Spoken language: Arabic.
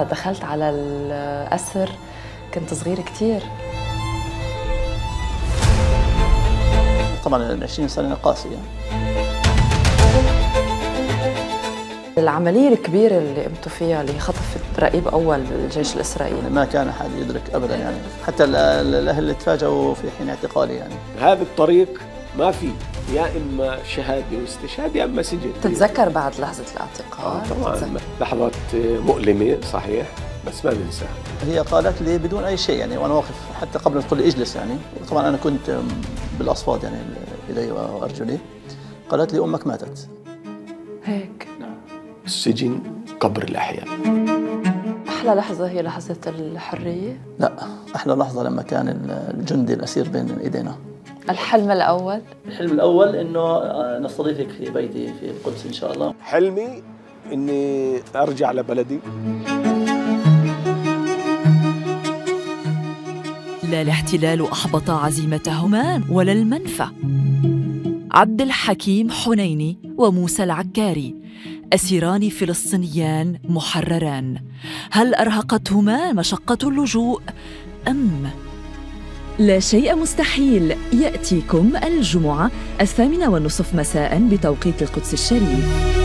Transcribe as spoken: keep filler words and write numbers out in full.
وقتها دخلت على الأسر كنت صغيرة كتير. طبعاً العشرين سنة قاسية. العملية الكبيرة اللي قمتوا فيها اللي خطفت رقيب أول الجيش الإسرائيلي ما كان أحد يدرك أبداً، يعني حتى الأهل اللي تفاجئوا في حين اعتقالي. يعني هذا الطريق ما في يا إما شهادة واستشهاد يا إما سجن. تتذكر بعد لحظة الاعتقال؟ طبعاً لحظات مؤلمة صحيح، بس ما بنساها. هي قالت لي بدون أي شيء يعني، وأنا واقف حتى قبل ما تقول لي اجلس يعني، وطبعاً أنا كنت بالأصفاد يعني إيدي وأرجلي. قالت لي أمك ماتت. هيك. نعم. السجن قبر الأحياء. أحلى لحظة هي لحظة الحرية؟ لا، أحلى لحظة لما كان الجندي الأسير بين إيدينا. الحلم الأول؟ الحلم الأول إنه نستضيفك في بيتي في القدس إن شاء الله. حلمي إني أرجع لبلدي. لا الاحتلال أحبط عزيمتهما ولا المنفى. عبد الحكيم حنيني وموسى العكاري أسيران فلسطينيان محرران، هل أرهقتهما مشقة اللجوء أم؟ لا شيء مستحيل يأتيكم الجمعة الثامنة والنصف مساء بتوقيت القدس الشريف.